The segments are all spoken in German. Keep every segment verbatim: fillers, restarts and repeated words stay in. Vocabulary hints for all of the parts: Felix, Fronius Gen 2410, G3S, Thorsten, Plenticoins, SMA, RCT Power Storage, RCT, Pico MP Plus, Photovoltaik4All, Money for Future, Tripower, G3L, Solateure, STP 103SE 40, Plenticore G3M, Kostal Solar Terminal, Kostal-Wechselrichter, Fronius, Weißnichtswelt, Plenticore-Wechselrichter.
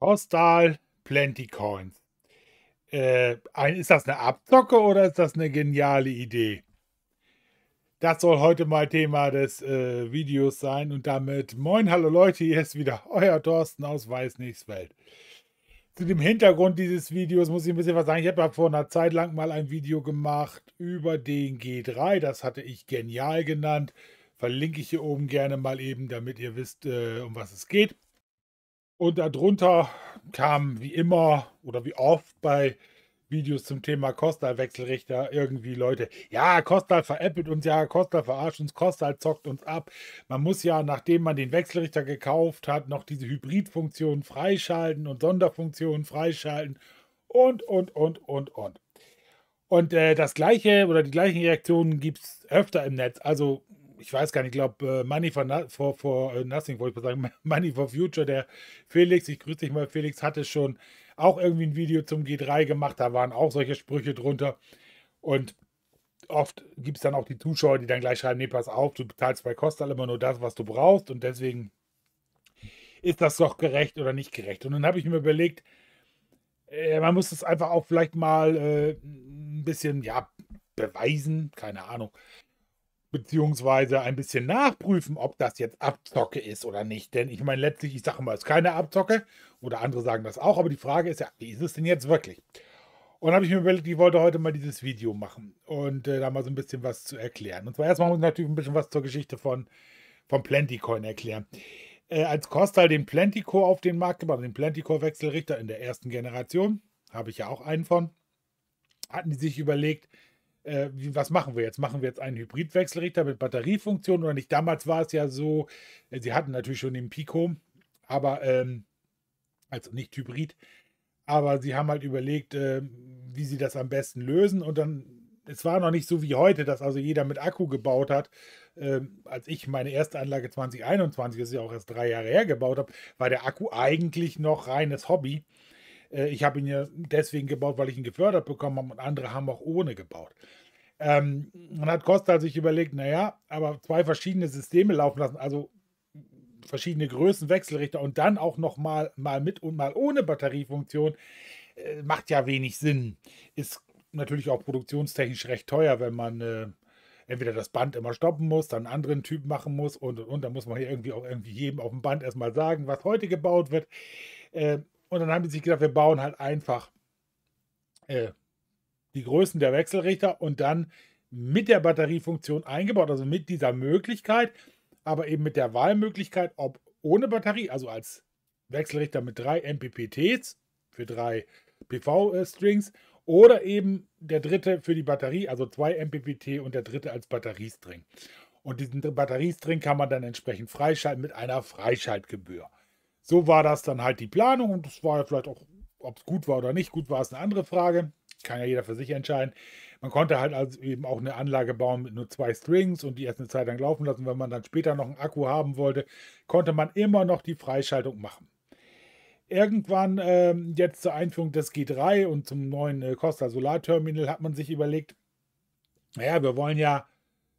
Kostal, Plenticoins. Äh, ein, ist das eine Abzocke oder ist das eine geniale Idee? Das soll heute mal Thema des äh, Videos sein und damit moin, hallo Leute, hier ist wieder euer Thorsten aus Weißnichtswelt. Zu dem Hintergrund dieses Videos muss ich ein bisschen was sagen. Ich habe ja vor einer Zeit lang mal ein Video gemacht über den G drei, das hatte ich genial genannt. Verlinke ich hier oben gerne mal eben, damit ihr wisst, äh, um was es geht. Und darunter kam wie immer oder wie oft bei Videos zum Thema Kostal-Wechselrichter irgendwie Leute, ja, Kostal veräppelt uns, ja, Kostal verarscht uns, Kostal zockt uns ab. Man muss ja, nachdem man den Wechselrichter gekauft hat, noch diese Hybridfunktionen freischalten und Sonderfunktionen freischalten und, und, und, und, und. Und äh, das gleiche oder die gleichen Reaktionen gibt es öfter im Netz. Also, ich weiß gar nicht, ich glaube, Money for, for, for Nothing, wollte ich mal sagen, Money for Future, der Felix, ich grüße dich mal, Felix, hatte schon auch irgendwie ein Video zum G drei gemacht, da waren auch solche Sprüche drunter und oft gibt es dann auch die Zuschauer, die dann gleich schreiben, nee, pass auf, du bezahlst bei Kostal immer nur das, was du brauchst und deswegen ist das doch gerecht oder nicht gerecht. Und dann habe ich mir überlegt, man muss es einfach auch vielleicht mal äh, ein bisschen, ja, beweisen, keine Ahnung, beziehungsweise ein bisschen nachprüfen, ob das jetzt Abzocke ist oder nicht. Denn ich meine, letztlich, ich sage mal, es ist keine Abzocke oder andere sagen das auch, aber die Frage ist ja, wie ist es denn jetzt wirklich? Und habe ich mir überlegt, ich wollte heute mal dieses Video machen und äh, da mal so ein bisschen was zu erklären. Und zwar erstmal muss ich natürlich ein bisschen was zur Geschichte von, von Plenticoin erklären. Äh, als Kostal den Plenticore auf den Markt gebracht, den Plenticore-Wechselrichter in der ersten Generation, habe ich ja auch einen von, hatten die sich überlegt, was machen wir jetzt? Machen wir jetzt einen Hybridwechselrichter mit Batteriefunktion oder nicht? Damals war es ja so, sie hatten natürlich schon den Pico, aber ähm, also nicht Hybrid, aber sie haben halt überlegt, äh, wie sie das am besten lösen und dann, es war noch nicht so wie heute, dass also jeder mit Akku gebaut hat. Ähm, als ich meine erste Anlage zwanzig einundzwanzig, das ist ja auch erst drei Jahre her, gebaut habe, war der Akku eigentlich noch reines Hobby. Ich habe ihn ja deswegen gebaut, weil ich ihn gefördert bekommen habe und andere haben auch ohne gebaut. Ähm, dann hat Kostal sich überlegt, naja, aber zwei verschiedene Systeme laufen lassen, also verschiedene Größen Wechselrichter und dann auch noch mal, mal mit und mal ohne Batteriefunktion, äh, macht ja wenig Sinn. Ist natürlich auch produktionstechnisch recht teuer, wenn man äh, entweder das Band immer stoppen muss, dann einen anderen Typ machen muss und, und, und dann muss man hier irgendwie auch irgendwie jedem auf dem Band erstmal sagen, was heute gebaut wird. Äh, Und dann haben die sich gedacht, wir bauen halt einfach äh, die Größen der Wechselrichter und dann mit der Batteriefunktion eingebaut, also mit dieser Möglichkeit, aber eben mit der Wahlmöglichkeit, ob ohne Batterie, also als Wechselrichter mit drei M P P Ts für drei P V-Strings oder eben der dritte für die Batterie, also zwei M P P T und der dritte als Batteriestring. Und diesen Batteriestring kann man dann entsprechend freischalten mit einer Freischaltgebühr. So war das dann halt die Planung und das war ja vielleicht auch, ob es gut war oder nicht gut war, ist eine andere Frage. Kann ja jeder für sich entscheiden. Man konnte halt also eben auch eine Anlage bauen mit nur zwei Strings und die erst eine Zeit lang laufen lassen. Wenn man dann später noch einen Akku haben wollte, konnte man immer noch die Freischaltung machen. Irgendwann äh, jetzt zur Einführung des G drei und zum neuen äh, Kostal Solar Terminal hat man sich überlegt, naja, wir wollen ja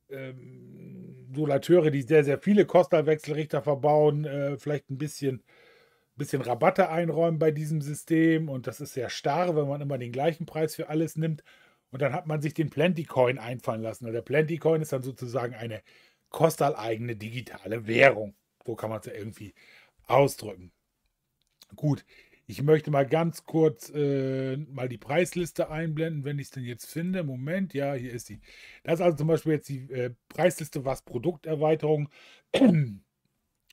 ähm, Solateure, die sehr, sehr viele Kostal-Wechselrichter verbauen, äh, vielleicht ein bisschen... bisschen Rabatte einräumen bei diesem System und das ist sehr starr, wenn man immer den gleichen Preis für alles nimmt und dann hat man sich den Plenticoin einfallen lassen. Und der Plenticoin ist dann sozusagen eine Kostal-eigene digitale Währung. So kann man es ja irgendwie ausdrücken. Gut, ich möchte mal ganz kurz äh, mal die Preisliste einblenden, wenn ich es denn jetzt finde. Moment, ja, hier ist sie. Das ist also zum Beispiel jetzt die äh, Preisliste, was Produkterweiterung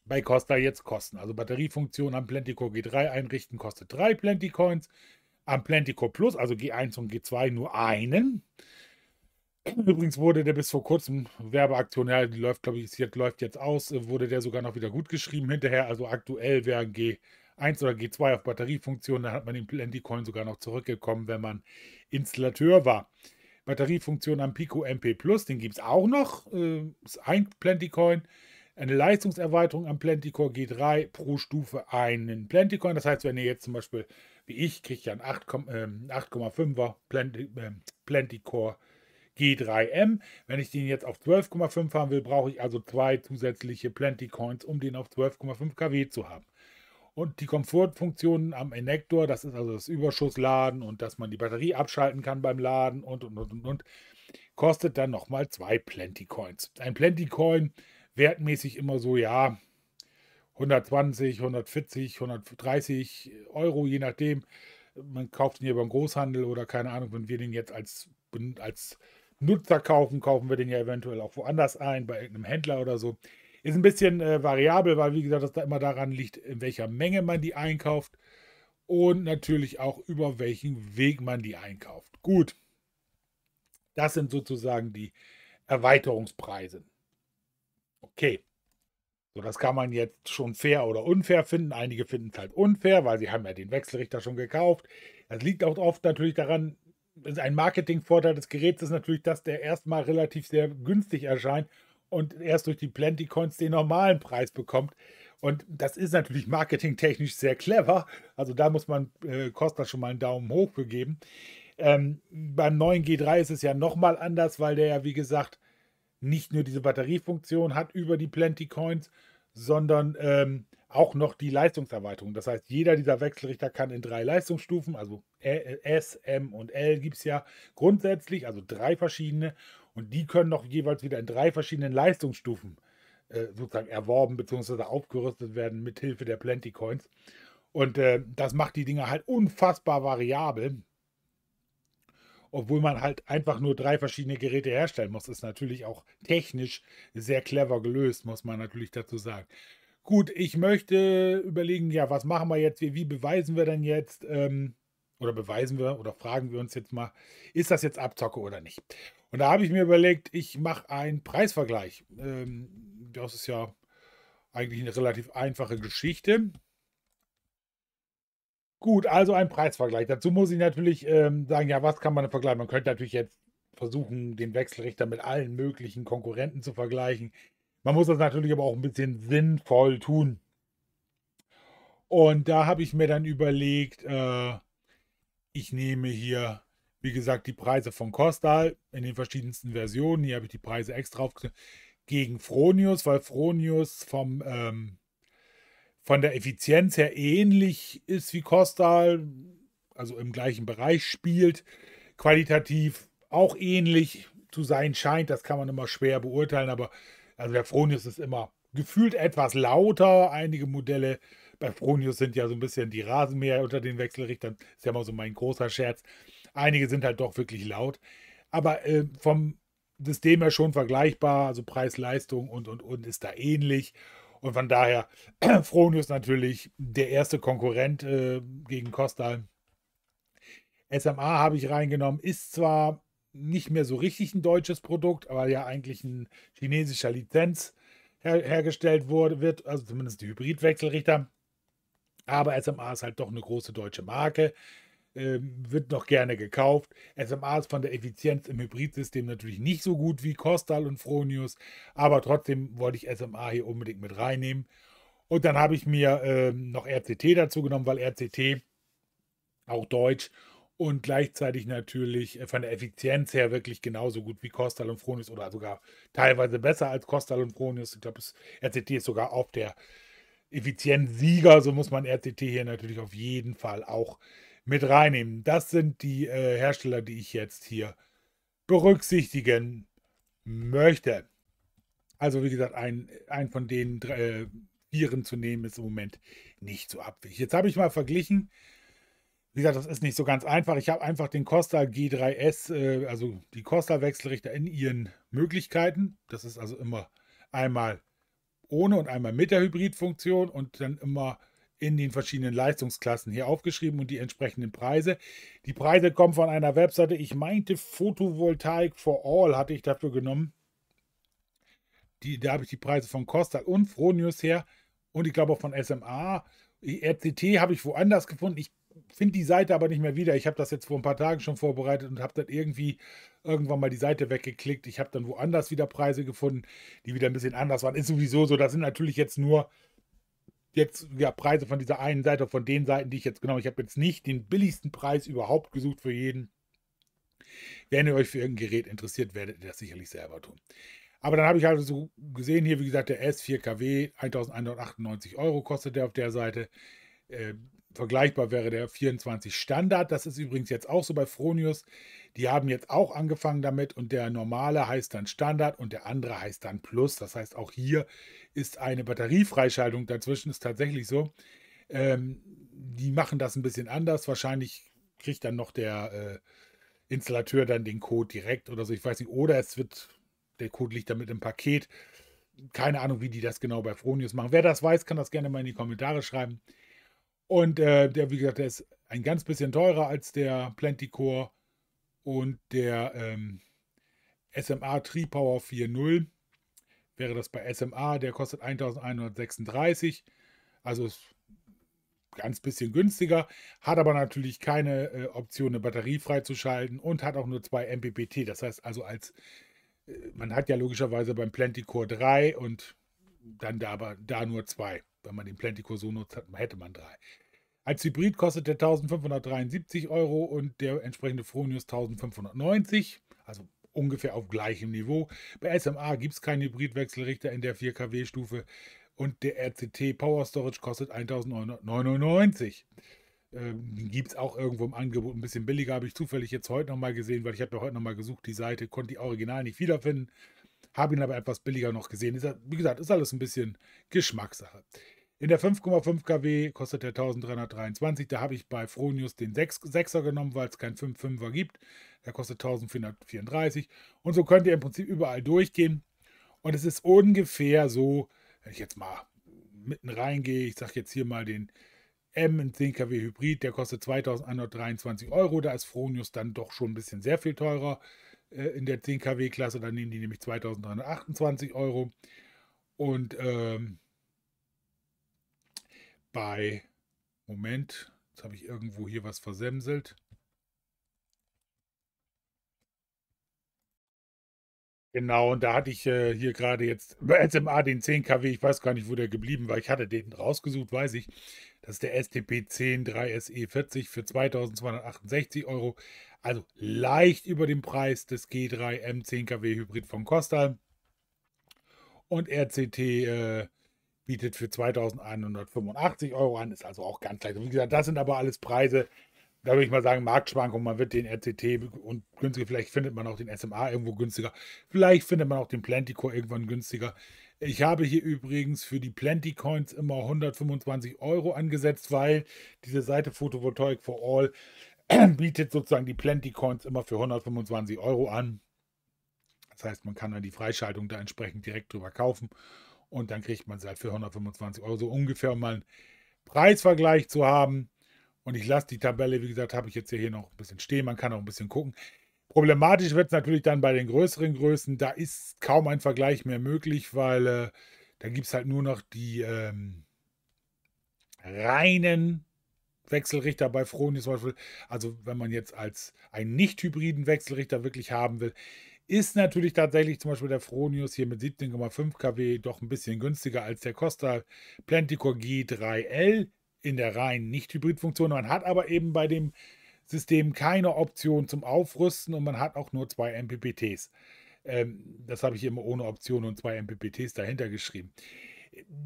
bei Kostal jetzt kosten. Also Batteriefunktion am Plenticore G drei einrichten kostet drei Plenticoins. Am Plenticore Plus, also G eins und G zwei, nur einen. Übrigens wurde der bis vor kurzem Werbeaktion, ja, die läuft, glaube ich, läuft jetzt aus, wurde der sogar noch wieder gut geschrieben hinterher. Also aktuell wären G eins oder G zwei auf Batteriefunktion, dann hat man den Plenticoin sogar noch zurückgekommen, wenn man Installateur war. Batteriefunktion am Pico M P Plus, den gibt es auch noch. Ist ein Plenticoin. Eine Leistungserweiterung am Plenticore G drei pro Stufe einen Plenticoin. Das heißt, wenn ihr jetzt zum Beispiel, wie ich, kriegt ja einen acht Komma fünfer Plenti, äh, Plenticore G drei M. Wenn ich den jetzt auf zwölf Komma fünf haben will, brauche ich also zwei zusätzliche Plenticoins, um den auf zwölf Komma fünf Kilowatt zu haben. Und die Komfortfunktionen am Enektor, das ist also das Überschussladen und dass man die Batterie abschalten kann beim Laden und, und, und, und, und kostet dann nochmal zwei Plenticoins. Ein Plenticoin wertmäßig immer so, ja, hundertzwanzig, hundertvierzig, hundertdreißig Euro, je nachdem. Man kauft ihn hier beim Großhandel oder keine Ahnung, wenn wir den jetzt als, als Nutzer kaufen, kaufen wir den ja eventuell auch woanders ein, bei irgendeinem Händler oder so. Ist ein bisschen äh, variabel, weil wie gesagt, das da immer daran liegt, in welcher Menge man die einkauft und natürlich auch über welchen Weg man die einkauft. Gut, das sind sozusagen die Erweiterungspreise. Okay, so das kann man jetzt schon fair oder unfair finden. Einige finden es halt unfair, weil sie haben ja den Wechselrichter schon gekauft. Das liegt auch oft natürlich daran, ein Marketingvorteil des Geräts ist natürlich, dass der erstmal relativ sehr günstig erscheint und erst durch die Plenticoins den normalen Preis bekommt. Und das ist natürlich marketingtechnisch sehr clever. Also da muss man äh, Kostal schon mal einen Daumen hoch für geben. Ähm, beim neuen G drei ist es ja nochmal anders, weil der ja, wie gesagt, nicht nur diese Batteriefunktion hat über die Plenticoins, sondern ähm, auch noch die Leistungserweiterung. Das heißt, jeder dieser Wechselrichter kann in drei Leistungsstufen, also S, M und L gibt es ja grundsätzlich, also drei verschiedene. Und die können noch jeweils wieder in drei verschiedenen Leistungsstufen äh, sozusagen erworben bzw. aufgerüstet werden mithilfe der Plenticoins. Und äh, das macht die Dinger halt unfassbar variabel. Obwohl man halt einfach nur drei verschiedene Geräte herstellen muss. Ist natürlich auch technisch sehr clever gelöst, muss man natürlich dazu sagen. Gut, ich möchte überlegen, ja, was machen wir jetzt? Wie, wie beweisen wir denn jetzt? Ähm, oder beweisen wir oder fragen wir uns jetzt mal, ist das jetzt Abzocke oder nicht? Und da habe ich mir überlegt, ich mache einen Preisvergleich. Ähm, das ist ja eigentlich eine relativ einfache Geschichte. Gut, also ein Preisvergleich. Dazu muss ich natürlich ähm, sagen, ja, was kann man denn vergleichen? Man könnte natürlich jetzt versuchen, den Wechselrichter mit allen möglichen Konkurrenten zu vergleichen. Man muss das natürlich aber auch ein bisschen sinnvoll tun. Und da habe ich mir dann überlegt, äh, ich nehme hier, wie gesagt, die Preise von Kostal in den verschiedensten Versionen. Hier habe ich die Preise extra aufgeschrieben gegen Fronius, weil Fronius vom, ähm, von der Effizienz her ähnlich ist wie Kostal, also im gleichen Bereich spielt, qualitativ auch ähnlich zu sein scheint. Das kann man immer schwer beurteilen, aber also der Fronius ist immer gefühlt etwas lauter. Einige Modelle bei Fronius sind ja so ein bisschen die Rasenmäher unter den Wechselrichtern. Ist ja mal so mein großer Scherz. Einige sind halt doch wirklich laut. Aber äh, vom System her schon vergleichbar. Also Preis-Leistung und, und, und ist da ähnlich. Und von daher Fronius natürlich der erste Konkurrent äh, gegen Kostal. S M A habe ich reingenommen. Ist zwar nicht mehr so richtig ein deutsches Produkt, aber ja eigentlich ein chinesischer Lizenz her hergestellt wurde, wird. Also zumindest die Hybrid-Wechselrichter. Aber S M A ist halt doch eine große deutsche Marke, ähm, wird noch gerne gekauft. S M A ist von der Effizienz im Hybridsystem natürlich nicht so gut wie Kostal und Fronius, aber trotzdem wollte ich S M A hier unbedingt mit reinnehmen. Und dann habe ich mir ähm, noch R C T dazu genommen, weil R C T auch deutsch und gleichzeitig natürlich von der Effizienz her wirklich genauso gut wie Kostal und Fronius oder sogar teilweise besser als Kostal und Fronius. Ich glaube, R C T ist sogar auf der Effizienzsieger, so muss man R C T hier natürlich auf jeden Fall auch mit reinnehmen. Das sind die äh, Hersteller, die ich jetzt hier berücksichtigen möchte. Also wie gesagt, ein, ein von den äh, Vieren zu nehmen ist im Moment nicht so abwegig. Jetzt habe ich mal verglichen. Wie gesagt, das ist nicht so ganz einfach. Ich habe einfach den Kostal G drei S, äh, also die Kostal-Wechselrichter in ihren Möglichkeiten. Das ist also immer einmal ohne und einmal mit der Hybridfunktion und dann immer in den verschiedenen Leistungsklassen hier aufgeschrieben und die entsprechenden Preise. Die Preise kommen von einer Webseite. Ich meinte Photovoltaik for All hatte ich dafür genommen. Die, da habe ich die Preise von Kostal und Fronius her und ich glaube auch von S M A. R C T habe ich woanders gefunden. Ich finde die Seite aber nicht mehr wieder. Ich habe das jetzt vor ein paar Tagen schon vorbereitet und habe dann irgendwie irgendwann mal die Seite weggeklickt. Ich habe dann woanders wieder Preise gefunden, die wieder ein bisschen anders waren. Ist sowieso so, das sind natürlich jetzt nur jetzt ja, Preise von dieser einen Seite, von den Seiten, die ich jetzt genommen habe. Ich habe jetzt nicht den billigsten Preis überhaupt gesucht für jeden. Wenn ihr euch für irgendein Gerät interessiert, werdet ihr das sicherlich selber tun. Aber dann habe ich halt so gesehen, hier wie gesagt, der S vier K W, eintausendeinhundertachtundneunzig Euro kostet der auf der Seite. Äh, vergleichbar wäre der vierundzwanzig Standard. Das ist übrigens jetzt auch so bei Fronius. Die haben jetzt auch angefangen damit und der normale heißt dann Standard und der andere heißt dann Plus. Das heißt, auch hier ist eine Batteriefreischaltung dazwischen, ist tatsächlich so. Ähm, die machen das ein bisschen anders. Wahrscheinlich kriegt dann noch der äh, Installateur dann den Code direkt oder so. Ich weiß nicht. Oder es wird, der Code liegt damit im Paket. Keine Ahnung, wie die das genau bei Fronius machen. Wer das weiß, kann das gerne mal in die Kommentare schreiben. Und äh, der, wie gesagt, der ist ein ganz bisschen teurer als der Plenticore und der ähm, S M A Tripower vier Punkt null. Wäre das bei S M A, der kostet eintausendeinhundertsechsunddreißig. Also ist ganz bisschen günstiger. Hat aber natürlich keine äh, Option, eine Batterie freizuschalten und hat auch nur zwei M P P T. Das heißt also, als äh, man hat ja logischerweise beim Plenticore drei und dann da aber da nur zwei. Wenn man den Plenticore so nutzt, hätte man drei. Als Hybrid kostet der eintausendfünfhundertdreiundsiebzig Euro und der entsprechende Fronius eintausendfünfhundertneunzig, also ungefähr auf gleichem Niveau. Bei S M A gibt es keinen Hybridwechselrichter in der vier Kilowatt Stufe und der R C T Power Storage kostet eintausendneunhundertneunundneunzig. Ähm, gibt es auch irgendwo im Angebot ein bisschen billiger, habe ich zufällig jetzt heute nochmal gesehen, weil ich habe ja heute nochmal gesucht, die Seite, konnte die original nicht wiederfinden, habe ihn aber etwas billiger noch gesehen. Ist, wie gesagt, ist alles ein bisschen Geschmackssache. In der fünf Komma fünf Kilowatt kostet der dreizehnhundertdreiundzwanzig. Da habe ich bei Fronius den sechser genommen, weil es keinen fünf Komma fünfer gibt. Der kostet eintausendvierhundertvierunddreißig. Und so könnt ihr im Prinzip überall durchgehen. Und es ist ungefähr so, wenn ich jetzt mal mitten reingehe, ich sage jetzt hier mal den M in zehn Kilowatt Hybrid, der kostet zweitausendeinhundertdreiundzwanzig Euro. Da ist Fronius dann doch schon ein bisschen sehr viel teurer äh, in der zehn Kilowatt Klasse. Dann nehmen die nämlich zweitausenddreihundertachtundzwanzig Euro. Und ähm, bei, Moment, jetzt habe ich irgendwo hier was versemselt. Genau, und da hatte ich äh, hier gerade jetzt bei S M A den zehn Kilowatt, ich weiß gar nicht, wo der geblieben war. Ich hatte den rausgesucht, weiß ich. Das ist der S T P eins null drei S E vierzig für zweitausendzweihundertachtundsechzig Euro. Also leicht über dem Preis des G drei M zehn Kilowatt Hybrid von Kostal. Und R C T äh, bietet für zweitausendeinhundertfünfundachtzig Euro an, ist also auch ganz leicht. Wie gesagt, das sind aber alles Preise, da würde ich mal sagen, Marktschwankungen. Man wird den R C T und günstiger, vielleicht findet man auch den S M A irgendwo günstiger, vielleicht findet man auch den Plenticore irgendwann günstiger. Ich habe hier übrigens für die Plenticoins immer hundertfünfundzwanzig Euro angesetzt, weil diese Seite Photovoltaik for All bietet sozusagen die Plenticoins immer für hundertfünfundzwanzig Euro an. Das heißt, man kann dann die Freischaltung da entsprechend direkt drüber kaufen. Und dann kriegt man es halt für hundertfünfundzwanzig Euro, so ungefähr, um mal einen Preisvergleich zu haben. Und ich lasse die Tabelle, wie gesagt, habe ich jetzt hier noch ein bisschen stehen. Man kann auch ein bisschen gucken. Problematisch wird es natürlich dann bei den größeren Größen. Da ist kaum ein Vergleich mehr möglich, weil äh, da gibt es halt nur noch die ähm, reinen Wechselrichter bei Fronius zum Beispiel. Also wenn man jetzt als einen nicht-hybriden Wechselrichter wirklich haben will, ist natürlich tatsächlich zum Beispiel der Fronius hier mit siebzehn Komma fünf Kilowatt doch ein bisschen günstiger als der Kostal Plenticore G drei L in der reinen Nicht-Hybrid-Funktion. Man hat aber eben bei dem System keine Option zum Aufrüsten und man hat auch nur zwei M P P Ts. Ähm, das habe ich immer ohne Option und zwei M P P Ts dahinter geschrieben.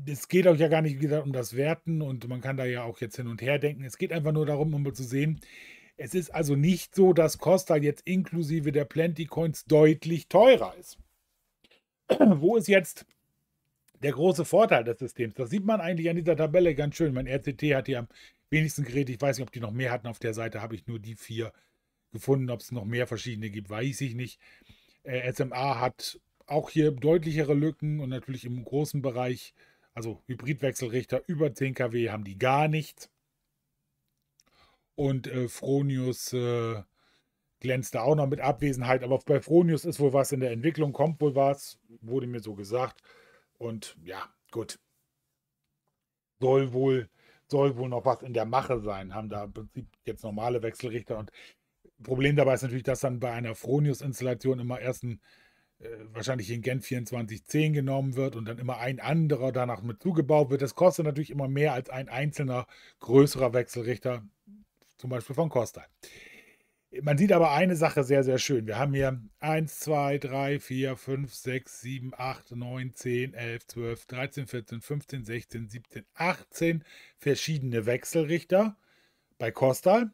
Es geht auch ja gar nicht, wie gesagt, um das Werten und man kann da ja auch jetzt hin und her denken. Es geht einfach nur darum, um zu sehen, es ist also nicht so, dass Kostal jetzt inklusive der Plenticoins deutlich teurer ist. Wo ist jetzt der große Vorteil des Systems? Das sieht man eigentlich an dieser Tabelle ganz schön. Mein R C T hat hier am wenigsten Geräte. Ich weiß nicht, ob die noch mehr hatten. Auf der Seite habe ich nur die vier gefunden. Ob es noch mehr verschiedene gibt, weiß ich nicht. Äh, S M A hat auch hier deutlichere Lücken und natürlich im großen Bereich, also Hybridwechselrichter über zehn Kilowatt haben die gar nichts. Und äh, Fronius äh, glänzt da auch noch mit Abwesenheit. Aber bei Fronius ist wohl was in der Entwicklung, kommt wohl was, wurde mir so gesagt. Und ja, gut. Soll wohl, soll wohl noch was in der Mache sein. Haben da im Prinzip jetzt normale Wechselrichter. Und Problem dabei ist natürlich, dass dann bei einer Fronius-Installation immer erst ein, äh, wahrscheinlich den Gen vierundzwanzig zehn genommen wird und dann immer ein anderer danach mit zugebaut wird. Das kostet natürlich immer mehr als ein einzelner größerer Wechselrichter. Zum Beispiel von Kostal. Man sieht aber eine Sache sehr, sehr schön. Wir haben hier eins, zwei, drei, vier, fünf, sechs, sieben, acht, neun, zehn, elf, zwölf, dreizehn, vierzehn, fünfzehn, sechzehn, siebzehn, achtzehn verschiedene Wechselrichter bei Kostal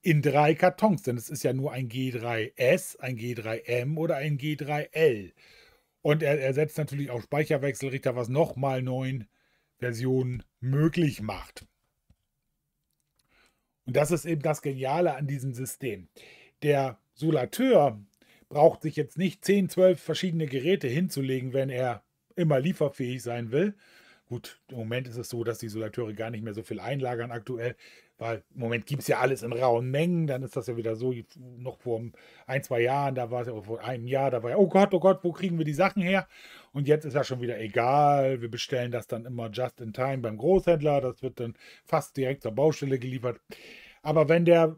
in drei Kartons. Denn es ist ja nur ein G drei S, ein G drei M oder ein G drei L. Und er ersetzt natürlich auch Speicherwechselrichter, was nochmal neun Versionen möglich macht. Und das ist eben das Geniale an diesem System. Der Solateur braucht sich jetzt nicht zehn, zwölf verschiedene Geräte hinzulegen, wenn er immer lieferfähig sein will. Gut, im Moment ist es so, dass die Solateure gar nicht mehr so viel einlagern aktuell, weil im Moment gibt es ja alles in rauen Mengen. Dann ist das ja wieder so, noch vor ein, zwei Jahren, da war es ja vor einem Jahr, da war ja, oh Gott, oh Gott, wo kriegen wir die Sachen her? Und jetzt ist ja schon wieder egal, wir bestellen das dann immer just in time beim Großhändler, das wird dann fast direkt zur Baustelle geliefert. Aber wenn der,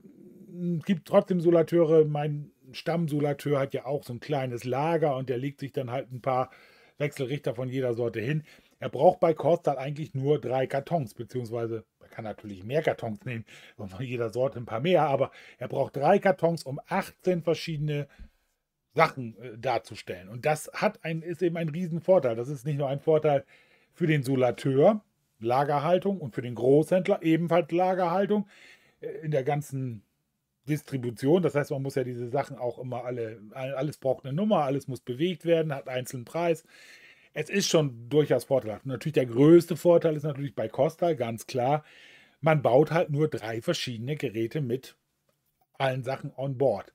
gibt trotzdem Solateure, mein Stammsolateur hat ja auch so ein kleines Lager und der legt sich dann halt ein paar Wechselrichter von jeder Sorte hin. Er braucht bei Kostal eigentlich nur drei Kartons, beziehungsweise man kann natürlich mehr Kartons nehmen, und von jeder Sorte ein paar mehr, aber er braucht drei Kartons, um achtzehn verschiedene Sachen äh, darzustellen. Und das hat ein, ist eben ein Riesenvorteil. Das ist nicht nur ein Vorteil für den Solateur, Lagerhaltung, und für den Großhändler ebenfalls Lagerhaltung äh, in der ganzen Distribution. Das heißt, man muss ja diese Sachen auch immer alle, alles braucht eine Nummer, alles muss bewegt werden, hat einzelnen Preis. Es ist schon durchaus vorteilhaft. Natürlich der größte Vorteil ist natürlich bei Kostal, ganz klar, man baut halt nur drei verschiedene Geräte mit allen Sachen on board.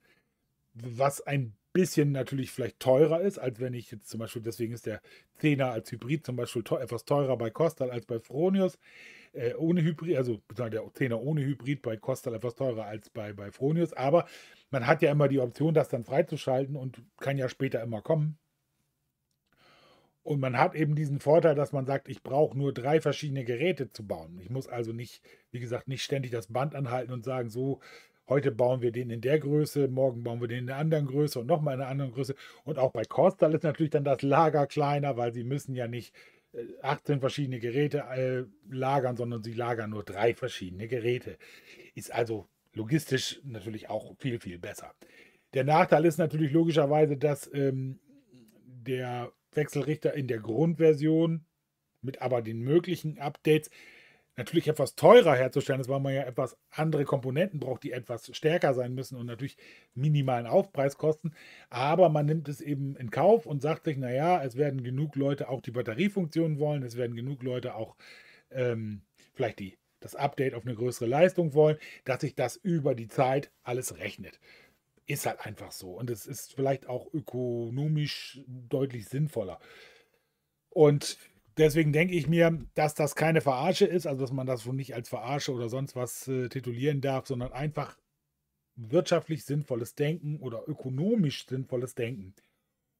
Was ein bisschen natürlich vielleicht teurer ist, als wenn ich jetzt zum Beispiel, deswegen ist der Zehner als Hybrid zum Beispiel teuer, etwas teurer bei Kostal als bei Fronius. Äh, ohne Hybrid, also der Zehner ohne Hybrid bei Kostal etwas teurer als bei, bei Fronius. Aber man hat ja immer die Option, das dann freizuschalten und kann ja später immer kommen. Und man hat eben diesen Vorteil, dass man sagt, ich brauche nur drei verschiedene Geräte zu bauen. Ich muss also nicht, wie gesagt, nicht ständig das Band anhalten und sagen, so, heute bauen wir den in der Größe, morgen bauen wir den in der anderen Größe und nochmal in der anderen Größe. Und auch bei Kostal ist natürlich dann das Lager kleiner, weil sie müssen ja nicht achtzehn verschiedene Geräte äh, lagern, sondern sie lagern nur drei verschiedene Geräte. Ist also logistisch natürlich auch viel, viel besser. Der Nachteil ist natürlich logischerweise, dass ähm, der Wechselrichter in der Grundversion mit aber den möglichen Updates natürlich etwas teurer herzustellen ist, weil man ja etwas andere Komponenten braucht, die etwas stärker sein müssen und natürlich minimalen Aufpreis kosten. Aber man nimmt es eben in Kauf und sagt sich, naja, es werden genug Leute auch die Batteriefunktion wollen, es werden genug Leute auch ähm, vielleicht die, das Update auf eine größere Leistung wollen, dass sich das über die Zeit alles rechnet. Ist halt einfach so. Und es ist vielleicht auch ökonomisch deutlich sinnvoller. Und deswegen denke ich mir, dass das keine Verarsche ist, also dass man das schon nicht als Verarsche oder sonst was äh, titulieren darf, sondern einfach wirtschaftlich sinnvolles Denken oder ökonomisch sinnvolles Denken.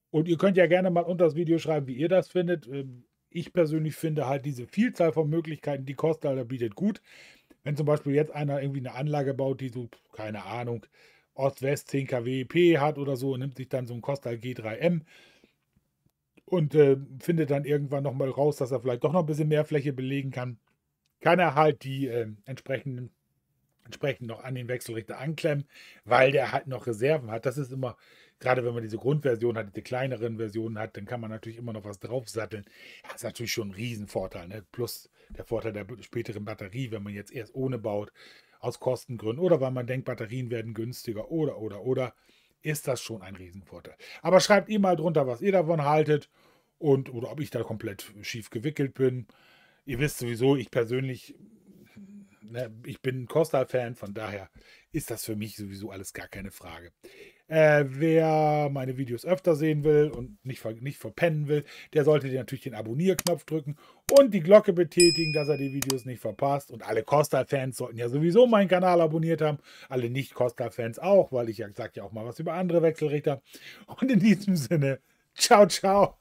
Und ihr könnt ja gerne mal unter das Video schreiben, wie ihr das findet. Ähm, ich persönlich finde halt diese Vielzahl von Möglichkeiten, die Kostal da bietet, gut. Wenn zum Beispiel jetzt einer irgendwie eine Anlage baut, die so, keine Ahnung, Ost-West zehn Kilowatt P hat oder so, nimmt sich dann so ein Kostal G drei M und äh, findet dann irgendwann nochmal raus, dass er vielleicht doch noch ein bisschen mehr Fläche belegen kann, kann er halt die äh, entsprechenden, entsprechend noch an den Wechselrichter anklemmen, weil der halt noch Reserven hat. Das ist immer, gerade wenn man diese Grundversion hat, diese kleineren Versionen hat, dann kann man natürlich immer noch was draufsatteln. Das ist natürlich schon ein Riesenvorteil, ne? Plus der Vorteil der späteren Batterie, wenn man jetzt erst ohne baut, aus Kostengründen oder weil man denkt, Batterien werden günstiger oder, oder, oder, ist das schon ein Riesenvorteil. Aber schreibt ihr mal drunter, was ihr davon haltet und oder ob ich da komplett schief gewickelt bin. Ihr wisst sowieso, ich persönlich, ne, ich bin ein Kostal-Fan, von daher ist das für mich sowieso alles gar keine Frage. Äh, wer meine Videos öfter sehen will und nicht, ver nicht verpennen will, der sollte natürlich den Abonnier-Knopf drücken und die Glocke betätigen, dass er die Videos nicht verpasst. Und alle Kostal-Fans sollten ja sowieso meinen Kanal abonniert haben. Alle Nicht-Kostal-Fans auch, weil ich ja gesagt ja auch mal was über andere Wechselrichter. Und in diesem Sinne, ciao, ciao.